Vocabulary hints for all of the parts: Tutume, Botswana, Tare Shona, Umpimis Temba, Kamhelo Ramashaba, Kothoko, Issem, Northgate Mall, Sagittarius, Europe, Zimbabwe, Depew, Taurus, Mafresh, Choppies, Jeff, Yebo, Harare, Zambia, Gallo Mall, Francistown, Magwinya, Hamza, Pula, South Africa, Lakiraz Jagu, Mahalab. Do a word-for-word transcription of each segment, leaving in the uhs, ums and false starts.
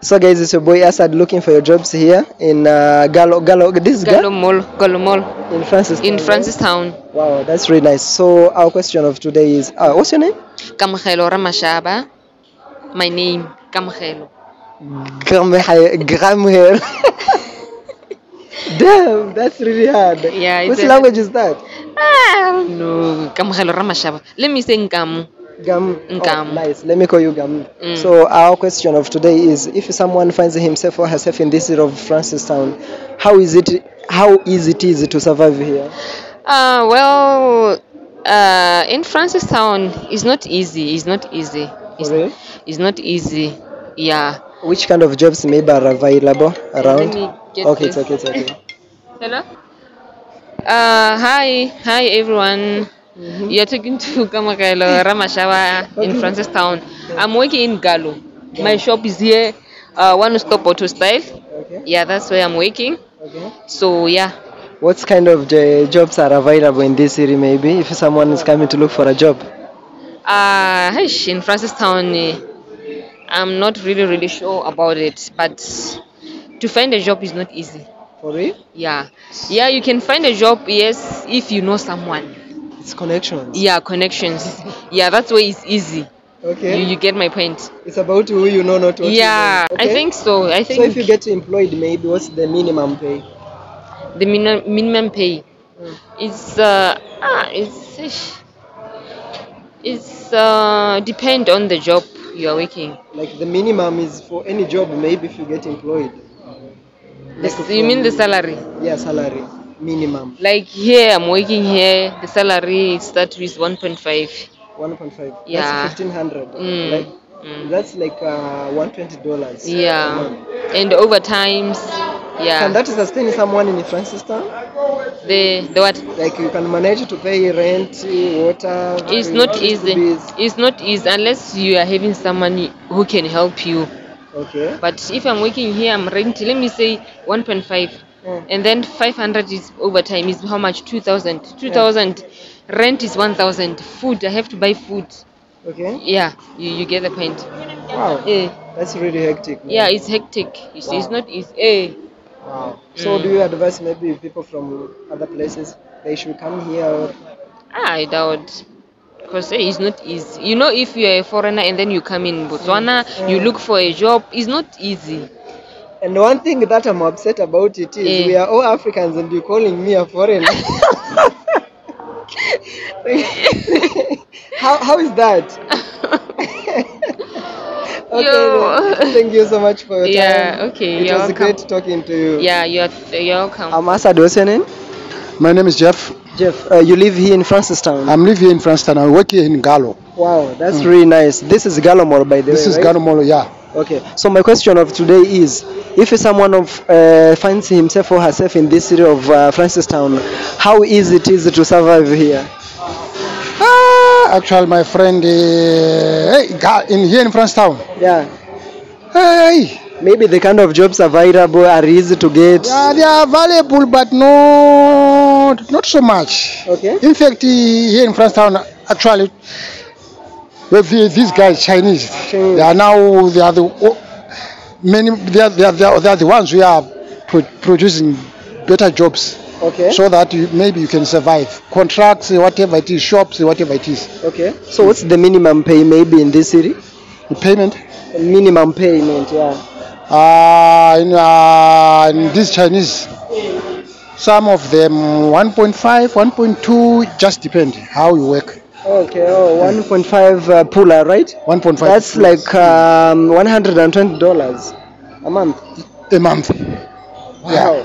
So guys, it's your boy Asad looking for your jobs here in uh, Gallo Gallo. This Gallo Mall, Gallo Mall in Francistown. In Francistown. Right? Wow, that's really nice. So our question of today is, uh, what's your name? Kamhelo Ramashaba. My name Kamhelo. Kamhelo. Damn, that's really hard. Yeah. Which language is that? Ah, no, Kamhelo Ramashaba. Let me say Nkam. Gam. Gam. Oh, nice. Let me call you Gam. Mm. So our question of today is: if someone finds himself or herself in this city of Francistown, how is it? How easy it is to survive here? Uh, well, uh, in Francistown, it's not easy. It's not easy. It's, really? It's not easy. Yeah. Which kind of jobs maybe are available around? Let me get okay, this. It's okay, it's okay. Hello. Uh, hi, hi everyone. Mm-hmm. You're talking to Kamhelo Ramashaba in Francistown. I'm working in Gallo. Okay. My shop is here, uh, one stop auto style. Okay. Yeah, that's where I'm working. Okay. So, yeah. What kind of jobs are available in this city, maybe, if someone is coming to look for a job? Uh, in Francistown, I'm not really, really sure about it. But to find a job is not easy. For real? Yeah. Yeah, you can find a job, yes, if you know someone. It's connections. Yeah, connections. Yeah, that's why it's easy. Okay. You, you get my point. It's about who you know, not what yeah, you know. Okay? I think so. I think. So if you get employed, maybe what's the minimum pay? The min minimum pay. Mm. It's uh ah it's it's uh depend on the job you are working. Like the minimum is for any job, maybe if you get employed. Like the, you mean the salary? Yeah, salary. Minimum. Like here, I'm working here. The salary starts with one point five. one point five. Yeah. That's fifteen hundred. Mm. Like mm. That's like uh, one hundred twenty dollars. Yeah. And overtimes. Yeah. Can that sustain someone in the Francistown? The the what? Like you can manage to pay rent, water. It's not easy. Bills. It's not easy unless you are having someone who can help you. Okay. But if I'm working here, I'm renting. Let me say one point five. Yeah. And then five hundred is overtime, is how much? two thousand. two thousand, yeah. Rent is one thousand. Food, I have to buy food. Okay. Yeah, you, you get the point. Wow. Yeah. That's really hectic. Man. Yeah, it's hectic. You see, wow. It's not easy. Eh. Wow. So, mm. do you advise maybe people from other places they should come here? Or? I doubt. Because eh, it's not easy. You know, if you're a foreigner and then you come in Botswana, yeah. You look for a job, it's not easy. And one thing that I'm upset about it is yeah. We are all Africans and you're calling me a foreigner. how how is that? Okay, thank you so much for your yeah, time. Yeah, okay. It you're was welcome. Great talking to you. Yeah, you're you're welcome. I'm Asad. What's your name? My name is Jeff. Jeff, uh, you live here in Francistown. I'm live here in Francistown. I work here in Gallo. Wow, that's mm. really nice. This is Gallo Mall, by the this way. This is right? Gallo Mall, yeah. Okay, so my question of today is, if someone of, uh, finds himself or herself in this city of uh, Francistown, how easy it is to survive here? Ah, actually, my friend, uh, hey, in here in Francistown. Yeah. Hey. Maybe the kind of jobs available are easy to get. Yeah, they are available, but not not so much. Okay. In fact, here in Francistown, actually. These guys Chinese. Chinese. They are now they are the many they are, they are, they are, they are the ones who are pro producing better jobs. Okay. So that you, maybe you can survive contracts, whatever it is, shops, whatever it is. Okay. So what's the minimum pay maybe in this city? The payment. The minimum payment, yeah. Ah, uh, in, uh, in these Chinese. Some of them one point five, one point two, just depend how you work. Okay, oh, one point five uh, puller, right? one point five. That's pools. Like um, one hundred twenty dollars a month. A month. Wow.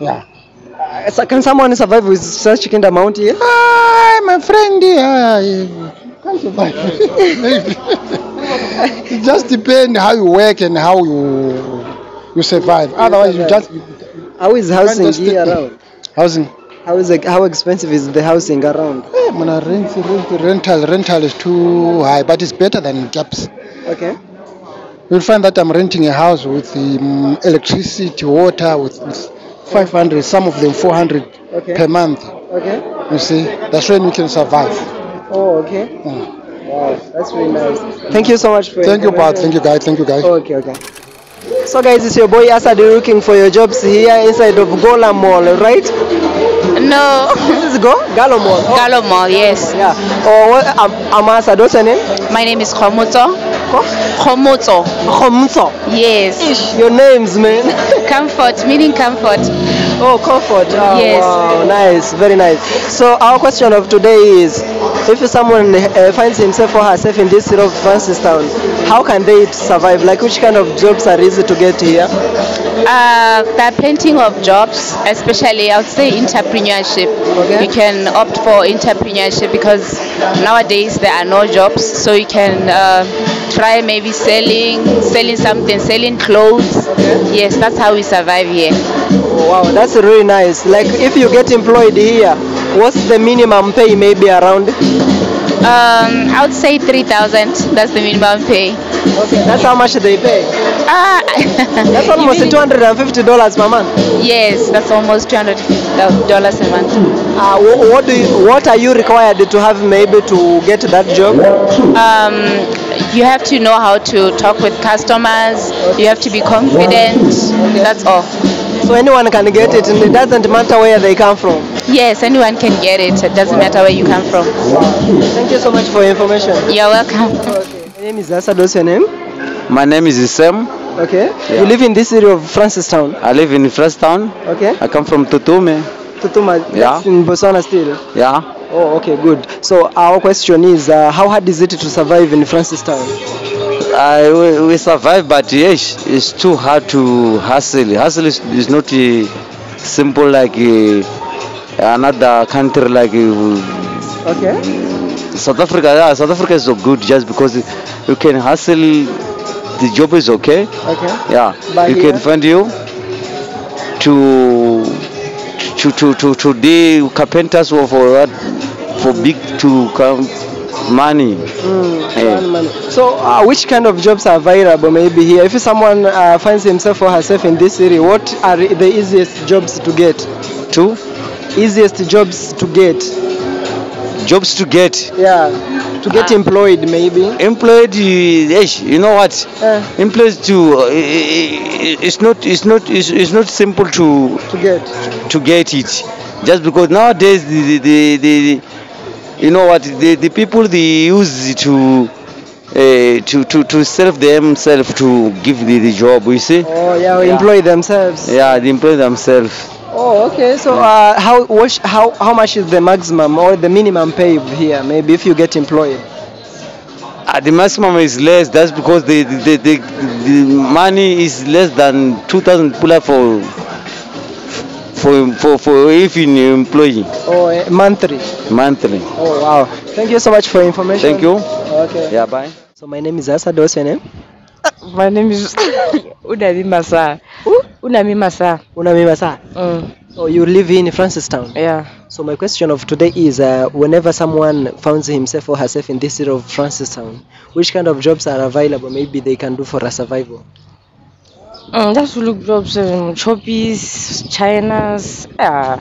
Yeah. yeah. Uh, so can someone survive with such kind of amount here? Ah, my friend, I can't survive. It just depends how you work and how you you survive. Otherwise, you just. How is housing here around? Housing. How is it, how expensive is the housing around? Yeah, man, rent, rent, rental, rental is too high, but it's better than jobs. Okay. You'll find that I'm renting a house with um, electricity, water, with, with five hundred, some of them four hundred okay. per month. Okay. You see, that's when you can survive. Oh, okay. Mm. Wow, that's really nice. Thank you so much for. Thank you, Pat. Thank you, guys. Thank you, guys. Okay, okay. So guys, it's your boy Asadi looking for your jobs here inside of Gallo Mall, right? No. This is Go? Gallo Mall. Oh. Gallo Mall, yes. Yeah. Oh, what, um, Amasa, what's your name? My name is Khomoto. Ko? Khomoto. Khomoto. Yes. Ish. Your names, man. Comfort, meaning comfort. Oh, comfort. Oh, yes. Wow, nice. Very nice. So our question of today is, if someone uh, finds himself or herself in this city of Francistown, how can they survive? Like, which kind of jobs are easy to get here? Uh, there are plenty of jobs, especially, I would say, entrepreneurship. Okay. You can opt for entrepreneurship because nowadays there are no jobs. So you can uh, try maybe selling, selling something, selling clothes. Okay. Yes, that's how we survive here. Wow, that's really nice. Like, if you get employed here, what's the minimum pay maybe around? Um, I would say three thousand. That's the minimum pay. Okay, that's how much they pay. Ah, that's almost two hundred fifty dollars per month. Yes, that's almost two hundred fifty dollars a month. Uh, what do you, what are you required to have maybe to get that job? Um, You have to know how to talk with customers. You have to be confident. That's all. So anyone can get it, and it doesn't matter where they come from. Yes, anyone can get it. It doesn't matter where you come from. Thank you so much for your information. You're welcome. Okay. My name is Asad. What's your name? My name is Issem. Okay. Yeah. You live in this area of Francistown? I live in Francistown. Okay. I come from Tutume. Tutume. Yeah. That's in Botswana still. Yeah. Oh, okay, good. So our question is, uh, how hard is it to survive in Francistown? Uh, we, we survive, but yes, it's too hard to hustle. Hustle is, is not uh, simple like uh, another country like uh, okay. South Africa. Yeah, South Africa is so good just because you can hustle. The job is okay. Okay. Yeah, but you here? Can find you to. To to to today carpenters were for for big to come money. Mm, yeah. money. So uh, which kind of jobs are available maybe here? If someone uh, finds himself or herself in this area, what are the easiest jobs to get? Two easiest jobs to get. Jobs to get. Yeah, to get uh, employed maybe. Employed, you know what? Uh, employed to uh, it's not it's not it's, it's not simple to to get. To get it, just because nowadays the the, the, the you know what the, the people they use to uh, to to to serve themselves to give the, the job, you see. Oh yeah, yeah. Employ themselves. Yeah, they employ themselves. Oh okay, so yeah. uh, how what how how much is the maximum or the minimum pay here? Maybe if you get employed. Uh, the maximum is less. That's because the the the, the money is less than two thousand pula for. For, for, for if you employee. Oh, uh, monthly. Monthly. Oh, wow. Thank you so much for information. Thank you. Okay. Yeah, bye. So my name is Asad. What's your name? Uh, my name is Unamimasa. Who? Unamimasa. Unamimasa. Mm. So you live in Francistown? Yeah. So my question of today is, uh, whenever someone finds himself or herself in this city of Francistown, which kind of jobs are available maybe they can do for a survival? Mm, that's to look jobs, um, Choppies, Chinas, yeah.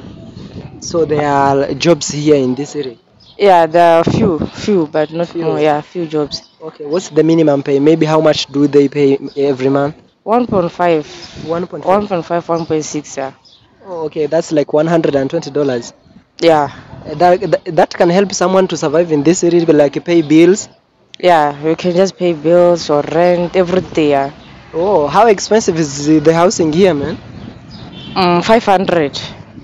So there are jobs here in this area? Yeah, there are few, few, but not few. More, yeah, few jobs. Okay, what's the minimum pay? Maybe how much do they pay every month? one point five. one point five? one point five, one point six, yeah. Oh, okay, that's like one hundred twenty dollars. Yeah. That, that, that can help someone to survive in this area, like pay bills? Yeah, you can just pay bills or rent, everything, yeah. Oh, how expensive is the housing here, man? Mm, five hundred.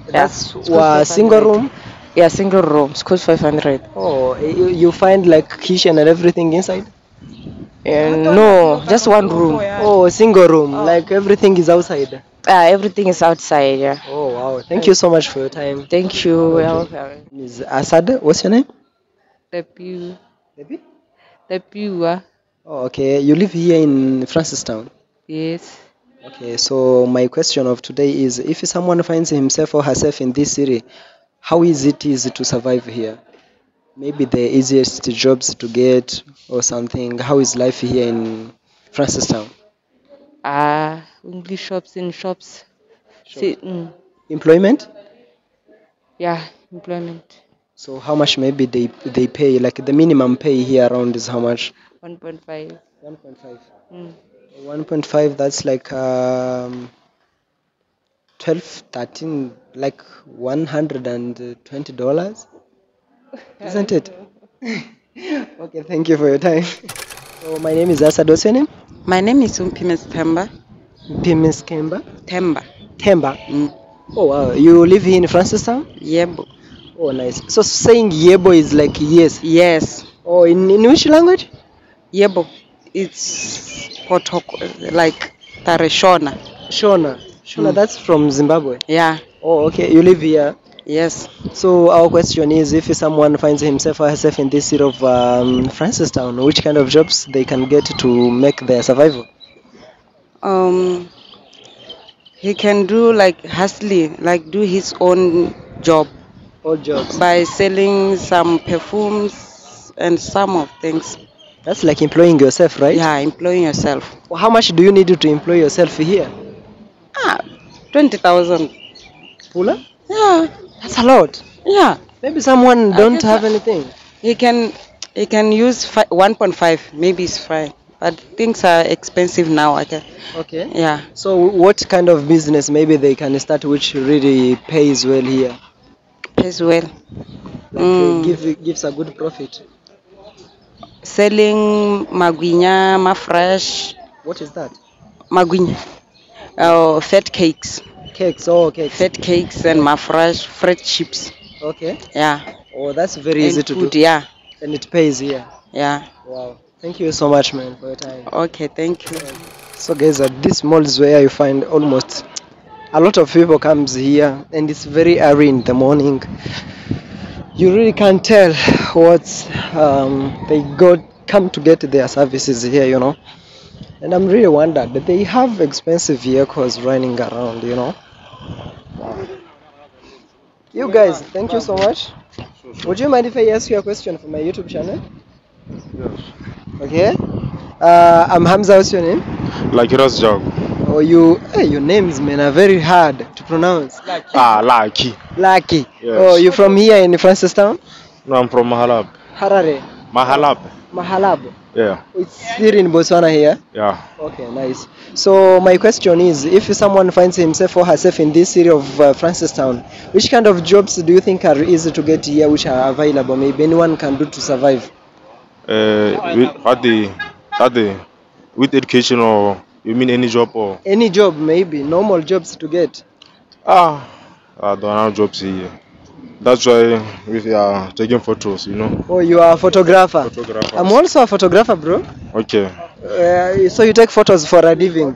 That's yeah. uh, single room? Yeah, single room. It's cost five hundred. Oh, you, you find like kitchen and everything inside? Uh, no, just one room. Oh, single room. Oh. Like everything is outside? Uh, everything is outside, yeah. Oh, wow. Thank you so much for your time. Thank you. Okay. Miz Asad, what's your name? Depew. Depew? Depew. Oh, okay. You live here in Francistown? Yes. Okay, so my question of today is, if someone finds himself or herself in this city, how easy it is to survive here? Maybe the easiest jobs to get or something. How is life here in Francistown? Ah, uh, only shops and shops. Shop. See, mm. Employment? Yeah, employment. So how much maybe they they pay? Like the minimum pay here around is how much? one point five. one point five. Mm. one point five, that's like um, twelve, thirteen, like one hundred twenty dollars, isn't it? Okay, thank you for your time. So my name is Asad. What's your name? My name is Umpimis Temba. Umpimis Temba? Temba. Temba? Mm. Oh wow, you live here in Francistown? Yebo. Oh nice. So saying Yebo is like yes? Yes. Oh, in, in which language? Yebo. It's Kothoko, like Tare Shona. Shona. Shona, mm. That's from Zimbabwe? Yeah. Oh, okay. You live here? Yes. So our question is, if someone finds himself or herself in this city of um, Francistown, which kind of jobs they can get to make their survival? Um, he can do like hustling, like do his own job. All jobs. By selling some perfumes and some of things. That's like employing yourself, right? Yeah, employing yourself. Well, how much do you need to employ yourself here? Ah, twenty thousand. Pula? Yeah. That's a lot. Yeah. Maybe someone don't have anything. He can he can use one point five. Maybe it's fine. But things are expensive now. Okay. Okay. Yeah. So what kind of business maybe they can start which really pays well here? Pays well. Like mm. give gives a good profit. Selling Magwinya, mafresh. What is that? Magwinya. Uh, fat cakes. Cakes, oh, cakes. Fat cakes and mafresh, fried chips. Okay. Yeah. Oh, that's very and easy to food, do. Yeah. And it pays, yeah. Yeah. Wow. Thank you so much, man, for your time. Okay, thank you. So, guys, at this mall is where you find almost a lot of people comes here, and it's very early in the morning. You really can't tell what um, they got come to get their services here, you know. And I'm really wondered that they have expensive vehicles running around, you know. You guys, thank you so much. Would you mind if I ask you a question for my YouTube channel? Yes. Okay. Uh, I'm Hamza. What's your name? Lakiraz Jagu. Oh, you. Hey, your names, man, are very hard to pronounce. Lucky. Ah, Lucky. Lucky. Yes. Oh, you from here in Francistown? No, I'm from Mahalab. Harare. Mahalab. Mahalab. Yeah. It's still in Botswana here? Yeah. Okay, nice. So my question is, if someone finds himself or herself in this city of uh, Francistown, which kind of jobs do you think are easy to get here, which are available, maybe anyone can do to survive? Uh, with, at the, at the, with education or, you mean any job or? Any job maybe, normal jobs to get. Ah, I don't have jobs here. That's why we are taking photos, you know. Oh, you are a photographer. Photographer. I'm also a photographer, bro. Okay. Uh, so you take photos for a living?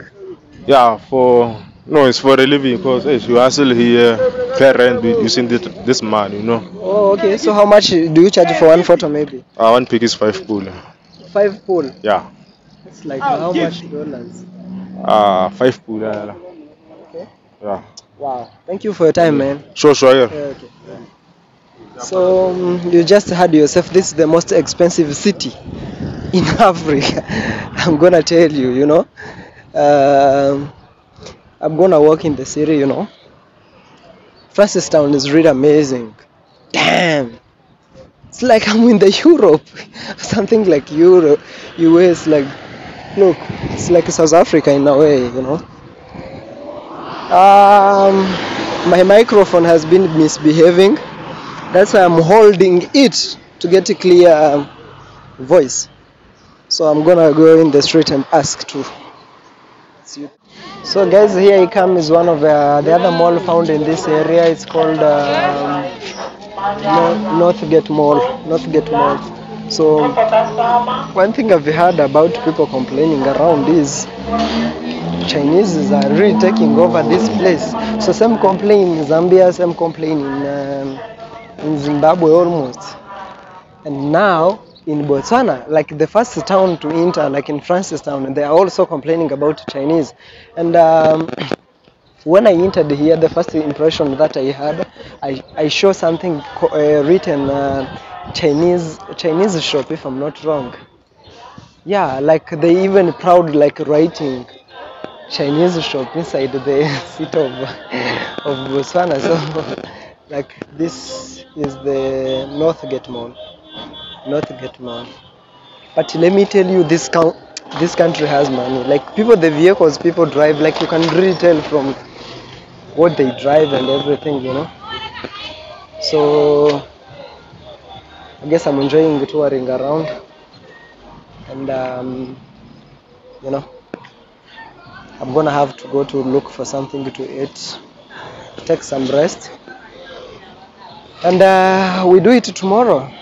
Yeah, for no, it's for a living because hey, you are still here, parent using this this man, you know. Oh, okay. So how much do you charge for one photo, maybe? Uh, one pick is five pool. Five pool. Yeah. It's like how much dollars? Ah, uh, five pool. Uh, okay. Yeah. Wow. Thank you for your time, man. Sure, sure. Yeah. Uh, okay. Yeah. So um, you just heard yourself, this is the most expensive city in Africa. I'm gonna tell you, you know. Uh, I'm gonna walk in the city, you know. Francistown is really amazing. Damn! It's like I'm in the Europe. Something like Europe, U S, like, look, it's like South Africa in a way, you know. Um, my microphone has been misbehaving. That's why I'm holding it to get a clear voice. So I'm gonna go in the street and ask too. So guys, here I come is one of uh, the other mall found in this area. It's called um, Northgate Mall. Northgate Mall. So one thing I've heard about people complaining around is Chinese are really taking over this place. So some complain in Zambia, some complain in. Um, in Zimbabwe almost, and now in Botswana, like the first town to enter, like in Francistown, they are also complaining about Chinese. And um, when I entered here, the first impression that I had, I, I saw something uh, written uh, Chinese Chinese shop, if I'm not wrong. Yeah, like they even proud like writing Chinese shop inside the city of, of Botswana. So like this is the Northgate Mall. Northgate Mall. But let me tell you, this this country has money. Like people, the vehicles people drive, like you can really tell from what they drive and everything, you know. So I guess I'm enjoying touring around, and um, you know, I'm gonna have to go to look for something to eat, take some rest, and uh, we do it tomorrow.